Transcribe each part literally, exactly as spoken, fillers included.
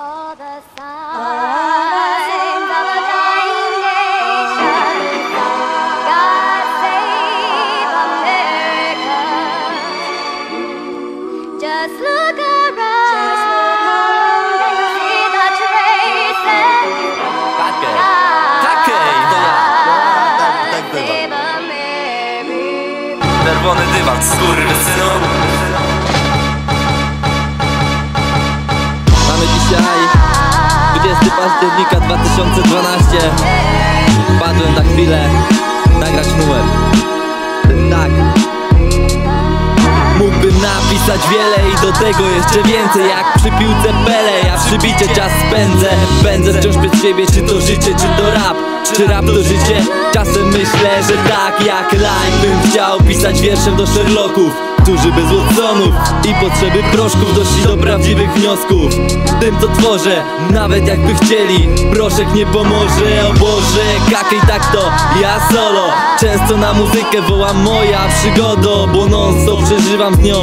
All the signs of a dying nation, God save America. Just look around and you'll see the traces. God save America. Czerwony dywan, skurwysynu. dwudziestego października dwa tysiące dwunastego. Padłem na chwilę nagrać numer. Tak. Mógłbym napisać wiele i do tego jeszcze więcej. Jak przy piłce Pele, ja przy bicie czas spędzę. Pędzę wciąż przed siebie, czy to życie, czy to rap. Czy rap to życie? Czasem myślę, że tak jak Lime. Bym chciał pisać wierszem do Sherlocków, którzy bez Watsonów i potrzeby proszków doszli do prawdziwych wniosków. Tym co tworzę, nawet jakby chcieli, proszek nie pomoże. O Boże, Kakej tak to, ja solo. Często na muzykę woła moja przygoda, bo non stop przeżywam z nią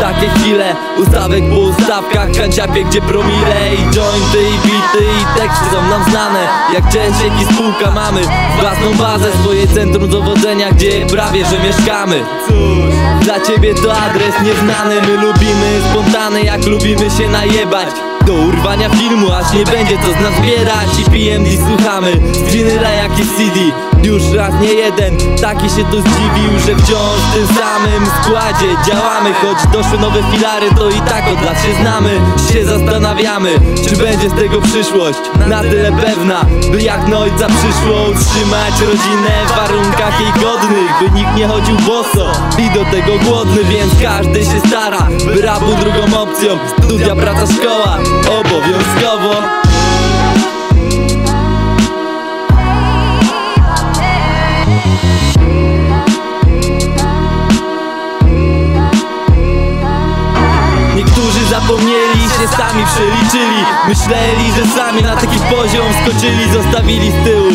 takie chwile. Ustawek po ustawkach, kanciapie gdzie promile. I jointy, i bity, i teksty są nam znane. Jak częściej i spółka mamy własną bazę, swoje centrum dowodzenia, gdzie prawie że mieszkamy. Cóż, dla ciebie to adres nieznany, my lubimy spontany, jak lubimy się najebać. Do urwania filmu, aż nie będzie co z nas zbierać. I P M D słuchamy z winyla jak i C D. Już raz nie jeden taki się tu zdziwił, że wciąż w tym samym składzie działamy. Choć doszły nowe filary, to i tak od lat się znamy. Się zastanawiamy, czy będzie z tego przyszłość na tyle pewna, by jak na ojca przyszło utrzymać rodzinę w warunkach jej godnych, by nikt nie chodził boso i do tego głodny. Więc każdy się stara, by rap był drugą opcją. Studia, praca, szkoła obowiązkowo. Niektórzy zapomnieli się sami przeliczyli, myśleli, że sami na taki poziom skoczyli. Zostawili z tyłu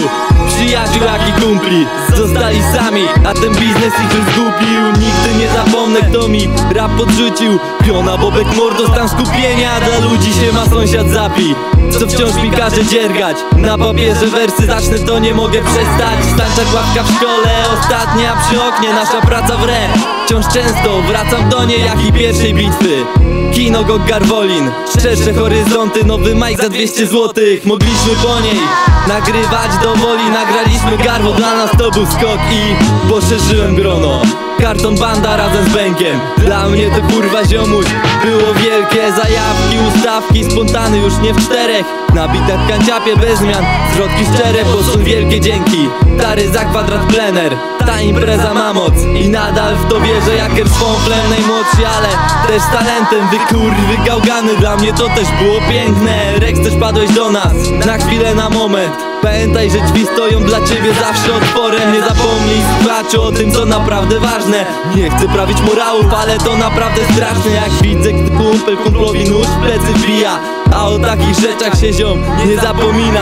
przyjaciół jak i kumpli, zostali sami, a ten biznes ich już zgubił. Nigdy nie zapomnę, kto mi rap podrzucił piona, bobek mordo, stan skupienia. Dla ludzi się ma sąsiad zapi, co wciąż mi każe dziergać. Na papierze wersy zacznę, to nie mogę przestać. Stancza kłapka w szkole, ostatnia przy oknie, nasza praca w re. Wciąż często wracam do niej jak i pierwszej bitwy. Kino go Garwolin, szersze horyzonty, nowy mic za dwieście złotych. Mogliśmy po niej nagrywać do woli, nagraliśmy garwo, dla nas to był skok i poszerzyłem grono. Karton banda razem z bękiem, dla mnie to kurwa ziomuś było wielkie. Zajawki, ustawki, spontany już nie w czterech, na bitach kanciapie bez zmian, środki szczere, bo są wielkie dzięki. Tary za kwadrat plener, ta impreza ma moc i nadal w to wierzę jak Erfomplem najmłodsi, ale też talentem. Wy kurwy gałgany, dla mnie to też było piękne. Rex, też padłeś do nas, na chwilę, na moment. Pamiętaj, że drzwi stoją dla ciebie zawsze otworem. Nie zapomnij słuchać o tym, co naprawdę ważne. Nie chcę prawić morałów, ale to naprawdę straszne. Jak widzę, gdy kumpel kumplowi nóż w plecy wbija, a o takich rzeczach się ziom nie zapomina.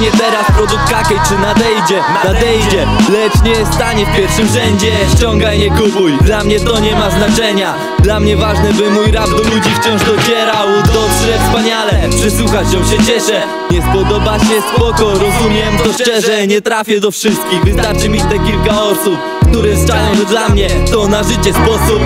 Nie teraz produkt Kakej, czy nadejdzie? Nadejdzie, lecz nie stanie w pierwszym rzędzie. Ściągaj, nie kupuj, dla mnie to nie ma znaczenia. Dla mnie ważne, by mój rap do ludzi wciąż docierał. Dotrze wspaniale, przysłuchać ją się cieszę. Nie spodoba się, spoko, rozumiem to szczerze. Nie trafię do wszystkich, wystarczy mi te kilka osób, które szczają, że dla mnie to na życie sposób.